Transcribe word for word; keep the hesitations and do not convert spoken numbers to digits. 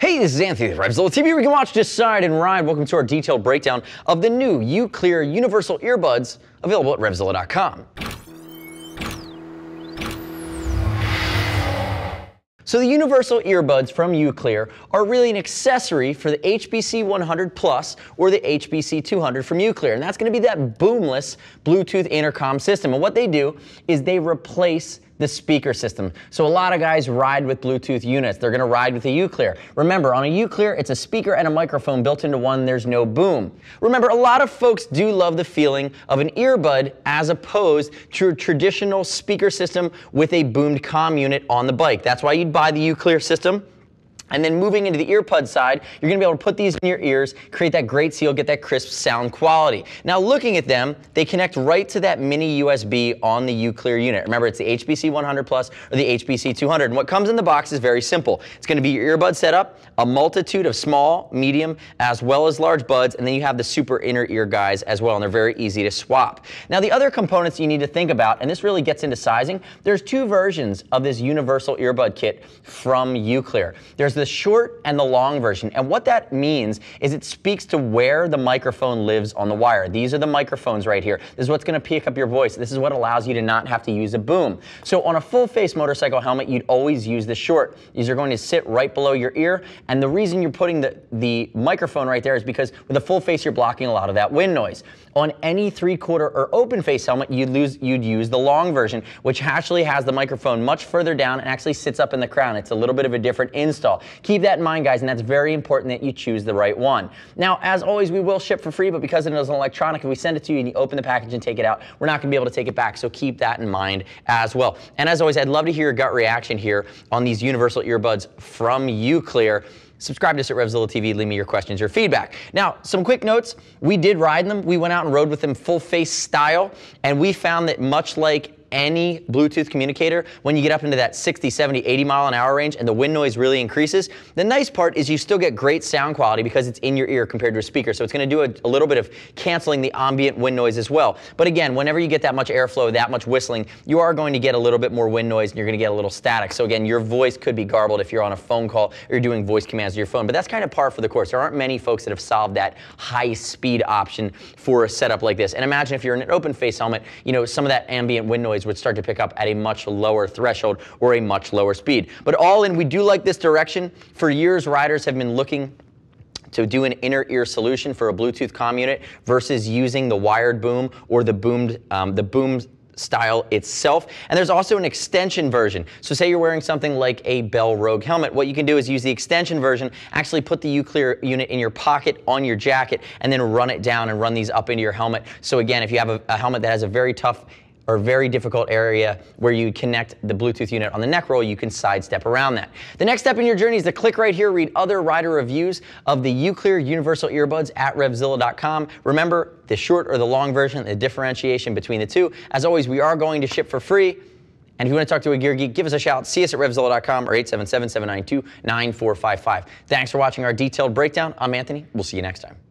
Hey, this is Anthony with RevZilla T V, where you can watch, decide, and ride. Welcome to our detailed breakdown of the new UClear Universal Earbuds, available at RevZilla dot com. So the universal earbuds from UClear are really an accessory for the H B C one hundred plus or the H B C two hundred from UClear, and that's going to be that boomless Bluetooth intercom system. And what they do is they replace the speaker system. So a lot of guys ride with Bluetooth units. They're going to ride with a UClear. Remember, on a UClear, it's a speaker and a microphone built into one. There's no boom. Remember, a lot of folks do love the feeling of an earbud as opposed to a traditional speaker system with a boomed comm unit on the bike. That's why you'd buy the UClear system. And then moving into the earpod side, you're going to be able to put these in your ears, create that great seal, get that crisp sound quality. Now looking at them, they connect right to that mini U S B on the UClear unit. Remember, it's the H B C one hundred plus or the H B C two hundred. And what comes in the box is very simple. It's going to be your earbud setup, a multitude of small, medium, as well as large buds, and then you have the super inner ear guys as well, and they're very easy to swap. Now the other components you need to think about, and this really gets into sizing, there's two versions of this universal earbud kit from UClear. There's the short and the long version, and what that means is it speaks to where the microphone lives on the wire. These are the microphones right here. This is what's going to pick up your voice. This is what allows you to not have to use a boom. So on a full face motorcycle helmet, you'd always use the short. These are going to sit right below your ear, and the reason you're putting the, the microphone right there is because with a full face, you're blocking a lot of that wind noise. On any three-quarter or open face helmet, you'd, lose, you'd use the long version, which actually has the microphone much further down and actually sits up in the crown. It's a little bit of a different install. Keep that in mind, guys, and that's very important that you choose the right one. Now, as always, we will ship for free, but because it is an electronic, if we send it to you and you open the package and take it out, we're not going to be able to take it back, so keep that in mind as well. And as always, I'd love to hear your gut reaction here on these universal earbuds from UClear. Subscribe to us at RevZilla T V, leave me your questions, your feedback. Now, some quick notes. We did ride them. We went out and rode with them full face style, and we found that much like any Bluetooth communicator, when you get up into that sixty, seventy, eighty mile an hour range and the wind noise really increases, the nice part is you still get great sound quality because it's in your ear compared to a speaker. So it's going to do a, a little bit of canceling the ambient wind noise as well. But again, whenever you get that much airflow, that much whistling, you are going to get a little bit more wind noise and you're going to get a little static. So again, your voice could be garbled if you're on a phone call or you're doing voice commands to your phone. But that's kind of par for the course. There aren't many folks that have solved that high speed option for a setup like this. And imagine if you're in an open face helmet, you know, some of that ambient wind noise would start to pick up at a much lower threshold or a much lower speed. But all in, we do like this direction. For years, riders have been looking to do an inner ear solution for a Bluetooth comm unit versus using the wired boom or the boomed, um, the boomed style itself. And there's also an extension version. So say you're wearing something like a Bell Rogue helmet, what you can do is use the extension version, actually put the UClear unit in your pocket on your jacket, and then run it down and run these up into your helmet. So again, if you have a, a helmet that has a very tough or very difficult area where you connect the Bluetooth unit on the neck roll, you can sidestep around that. The next step in your journey is to click right here, read other rider reviews of the UClear Universal Earbuds at RevZilla dot com. Remember, the short or the long version, the differentiation between the two. As always, we are going to ship for free. And if you want to talk to a gear geek, give us a shout. See us at RevZilla dot com or eight seven seven, seven nine two, nine four five five. Thanks for watching our detailed breakdown. I'm Anthony. We'll see you next time.